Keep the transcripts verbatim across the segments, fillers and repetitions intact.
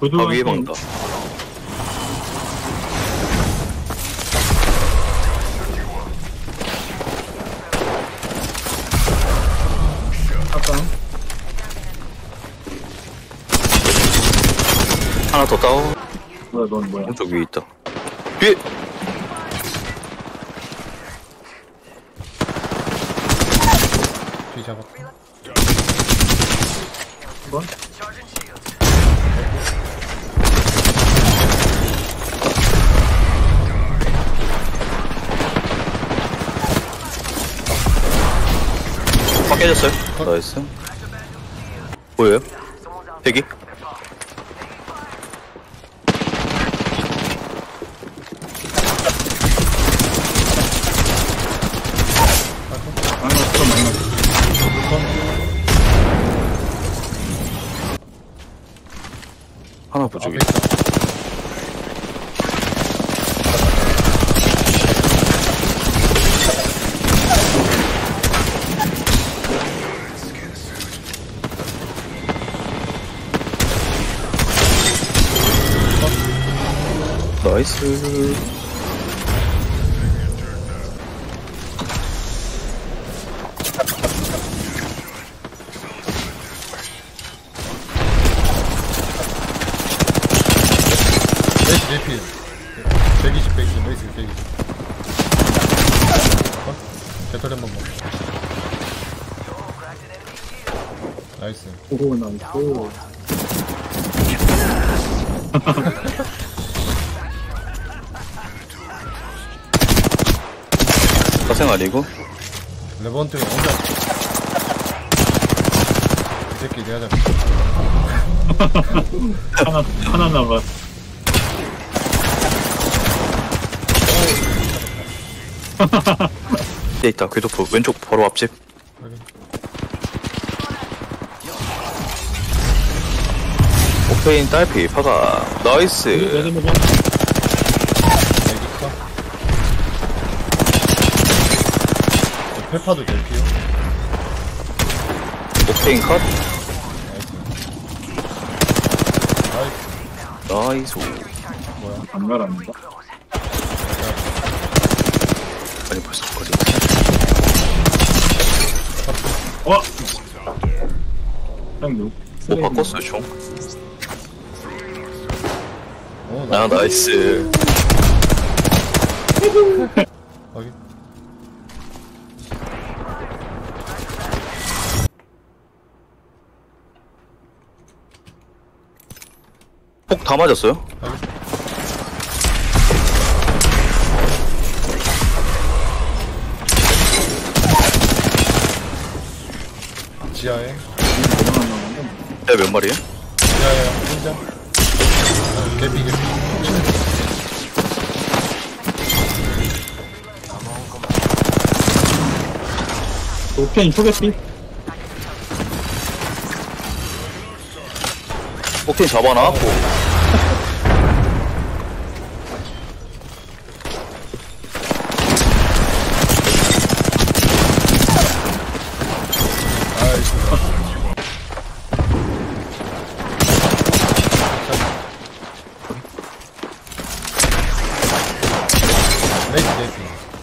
아, 위에 방다. 하나 더 다운. 뭐야, 넌 뭐야? 오른쪽 위에 있다. 위에! 뒤 잡았다. 뭐? 아, 깨졌어요? 어? 나이스. 뭐예요? 대기? 하나 부족해. 나이스. 백이십, 백이십, 레이스 백이십. 어? 배터리 한번 먹어. 나이스. 오고 나이스. 사생 아니고? 레버넌트 혼자. 이 새끼 내가 잡았어. 하나, 하나 남았어. 예, 있다. 궤도포 왼쪽 바로 앞집. 오케인 딸피 파가 나이스. 페파도 될게요. 오케인 컷. 나이스. 나이스. 뭐야? 안 가랍니다. 아니 벌써 거리. 와. 형 뭐 바꿨어 총? 아 나이스. 거기. 폭 다 맞았어요? 지하에 야, 몇 마리야? 지하에 혼자 개비 개비 오케이 초계피 오케이 잡아놨고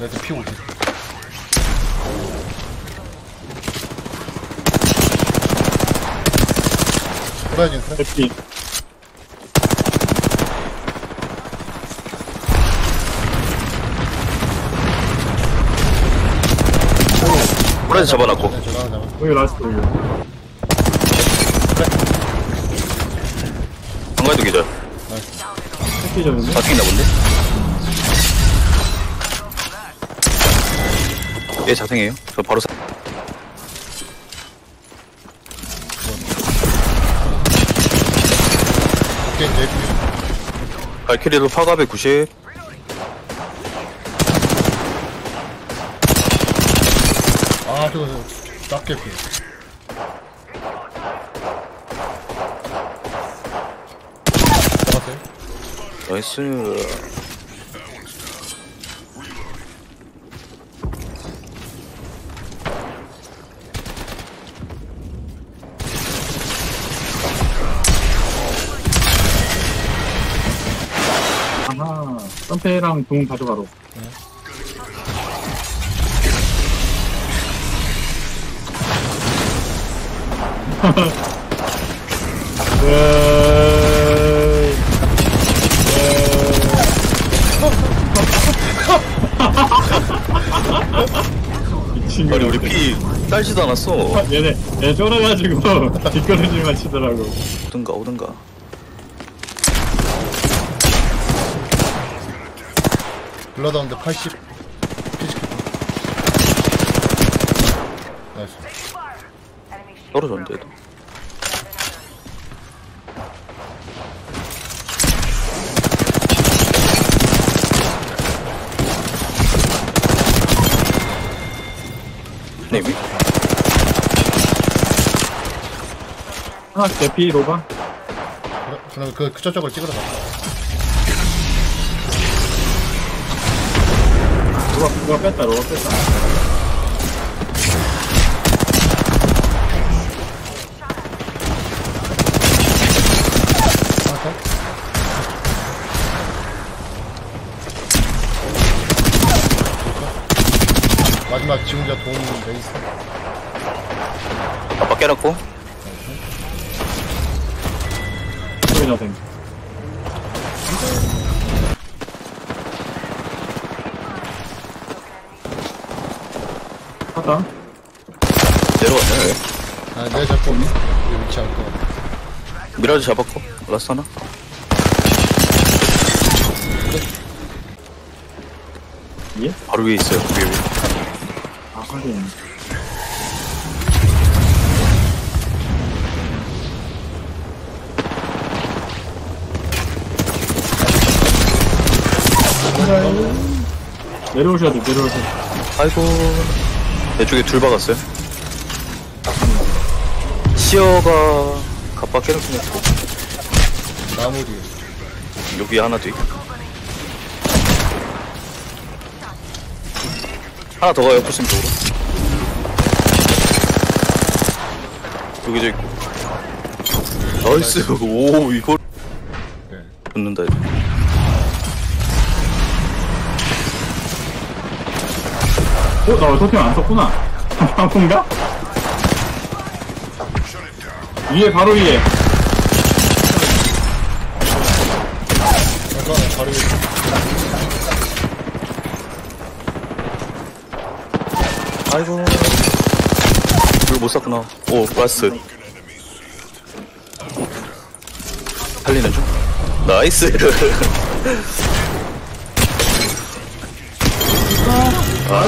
나한테 피우고 있어. 돌아야지, 그래? 돌아야지 잡아놨고. 여기 라스트, 여기. 방가에도 계절. 다 튕긴다 본데? 얘 자생해요. 저 바로 사. 오케이, 네. 발키리로 파가 백구십. 아, 저거 작게 피. 잡았어요? 나이스. 선패랑 동 가져가로. 네. 미친. 아니 우리 피 딸지도 않았어. 얘네 얘 쫄아가지고 뒷걸음질만 치더라고. 오든가 오든가. 블러다운드 팔십. 나이스. 떨어졌는데 얘도. 네비. 아, 대피 로바. 그럼 그 그 저쪽을 찍으러 가. 로가, 로가 뺐다, 로가 뺐다. 마지막 지금 자 도움 베이스. 아빠 깨놓고. 소리 나생. 내려왔네. 왜? 아, 내가 잡고 있니? 여기 위치 잡고. 미라도 잡았고, 라스 하나. 예? 바로 위에 있어요, 위에 위에. 아, 빨리. 내려오셔야 돼, 내려오셔야 돼. 아이고. 내 쪽에 둘 박았어요. 시어가 갑박 캐릭터 했고 나무 뒤에 여기 하나 뒤 하나 더 가요. 포스님 쪽으로 여기 저 있고. 나이스. 오 이걸 네. 붙는다 이제. 어? 나 왜 토템 안 썼구나. 방송가? 위에 바로 위에. 잠깐만 바로 위에. 아이고 이걸 못 샀구나. 오 라스 살리는 중. 나이스. 아,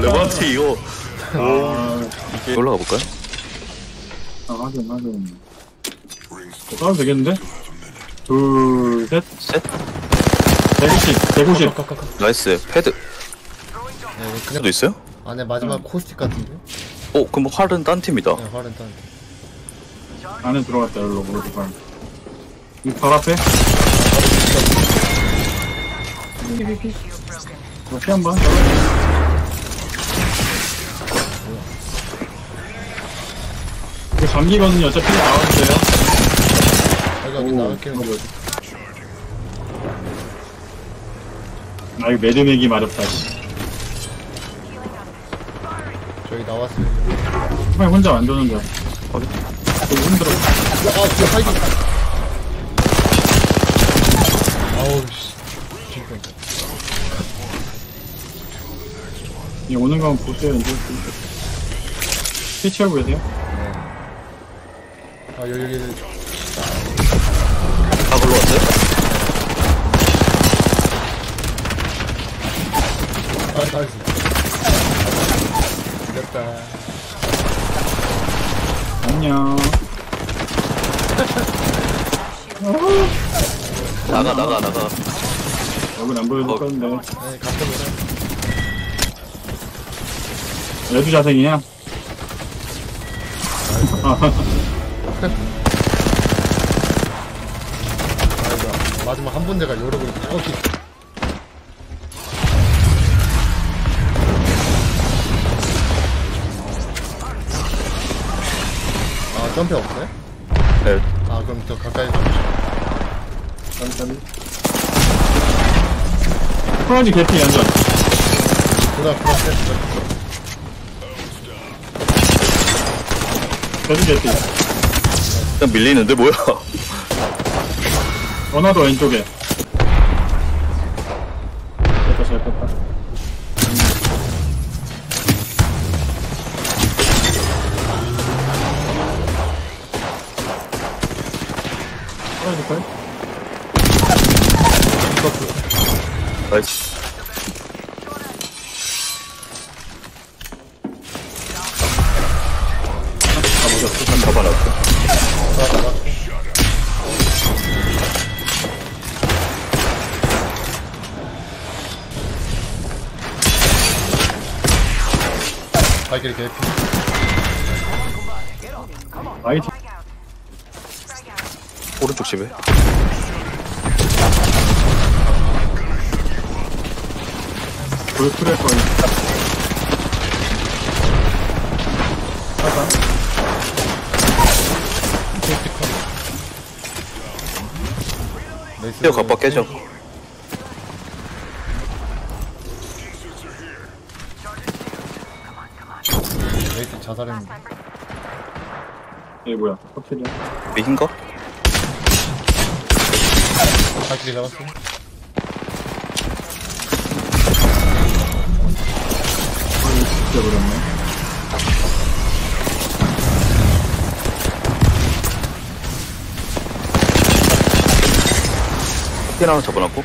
레버넌트 이거. 아, 이게... 올라가 볼까요? 아, 확인, 확인. 싸우면 되겠는데? 둘, 셋, 셋. 백오십, 백오십. 가, 가, 가, 가. 나이스, 패드. 네, 그냥... 도 있어요? 아, 네, 마지막 응. 코스틱 같은데? 오, 그럼 뭐 활은 딴 팀이다. 네, 활은 딴 팀. 안에 들어갔다, 여기로, 오른쪽 발. 이 발 앞에? 다시 한 번. 이거 잠기거든요. 어차피 나왔어요. 아, 여기 나갈게요. 아, 이거 매듭매기 마렵다. 저기 나왔어요. 정말 혼자 안 도는 거야. 어디? 너무 힘들어. 아, 진짜 파이팅. 아우, 씨. 예, 오는 건 보세요, 이제. 피치하고 계세요? 네. 아, 여기, 여기, 여기. 다 걸러왔어요? 아, 다 했어. 됐다. 안녕. 나가, 나가, 나가. 얼굴 안 보여줄 건데. 네, 갔다 보자. 여주 자생이야? 아이고, 마지막 한 군데가 요러고 있네. 오케이. 아, 점프 없어요? 네. 아, 그럼 더 가까이 가보자. 잠깐만. 프론즈 개피 연전. 그다 그다 됐어. 저주 개피. 일단 밀리는데 뭐야? 원화도 왼쪽에. 됐다 잘 됐다. 프론즈걸? 나이스. 발길이 개피. 아이디. 오른쪽 집에. 볼트를 꺼내. 잠깐. 뛰어 갑박 깨져. 레이트 자살했는데. 얘 뭐야? 커피냐? 미신가? 발길이 잡았어. 진짜 버렸네. 힐 하나 잡아놨고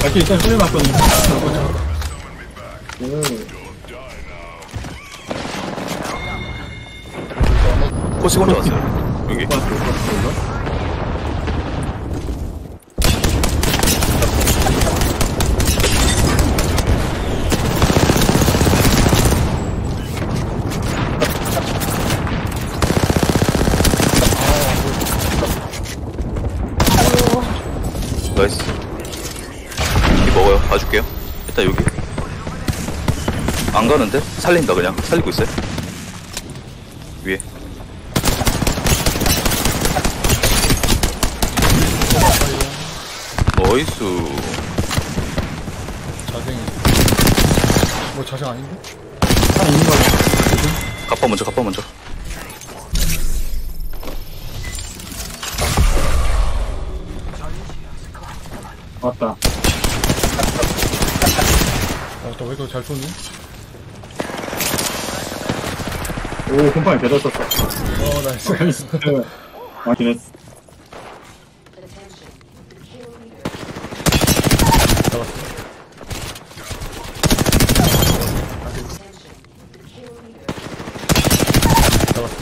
발길 일단 흘려놨거든요. 코시 혼자 왔어요. 여기 나이스. 여기 먹어요. 봐줄게요. 일단 여기 안 가는데? 살린다. 그냥 살리고 있어요. 위에 나이스. 자생이 뭐 자생 아닌데? 아 있는 거야. 갑바 먼저 갑바 먼저 왔다. 어, 또 왜 이렇게 잘 쏘니? 오, 곰팡이 배달 썼어. 어, 나이스. 맞긴 했어. 잡았어. 잡았어.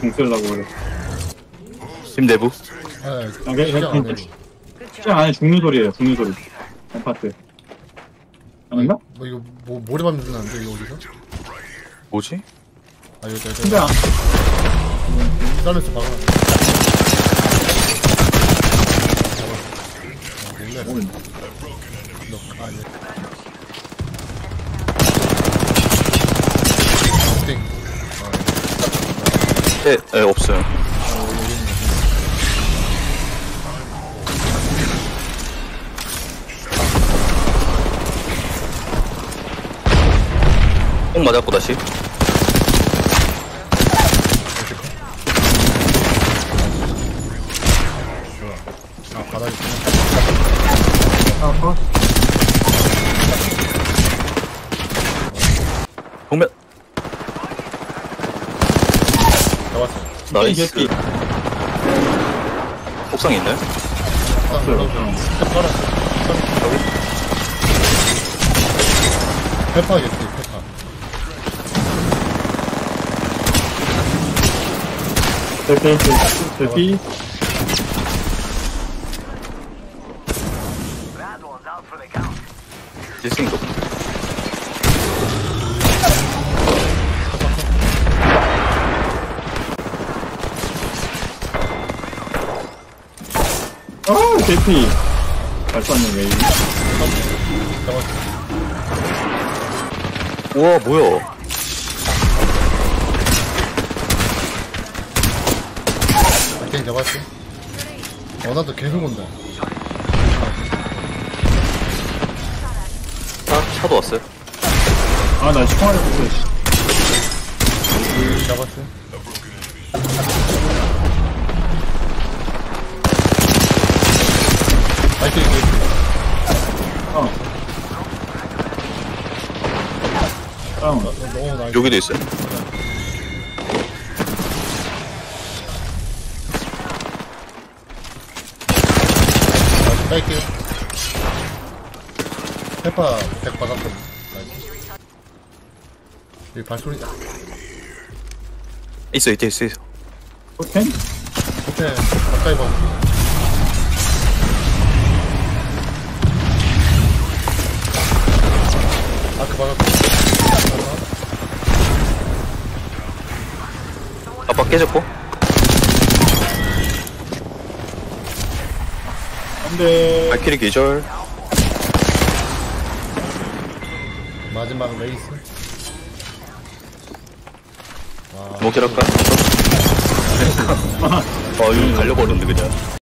공 쓰려고 그래. 팀 내부. 아, 괜찮아. 진짜 안에 죽는 소리예요, 죽는 소리. 아파트. 아닌가? 뭐 이거 뭐 모래밥 냄새 나는데 이거 어디서? 뭐지? 아 여기 여기. 근데 안. 이단에서 막아. 오늘. 너 아니. 땡. 네, 네 없어요. 꼭 맞았고 다시 아 바닥에 아파 정면 잡았어. 나이스. 옥상에 있나요? 없어요. 페파겠지. 대피, 대피. 됐으니까. 아, 대피. 잘 쐈네, 왜. 우와, 뭐야. 잡았어. 어, 나도 계속 온다. 아, 차도 왔어요. 아, 나 총알이 없어. 음, 잡았어요. 나이스, 나이스. 어. 다운. 어, 나이스. 여기도 있어요. 뺄게요. 페파 백 받았거든. 여기 발소리 있어 있어 있어 있어. 오케이 오케이 가까이 봐. 아크 받았고 아빠 깨졌고. 네. 발키리 기절. 마지막 레이스. 목질할까? 아, 이거 갈려버렸는데 그냥.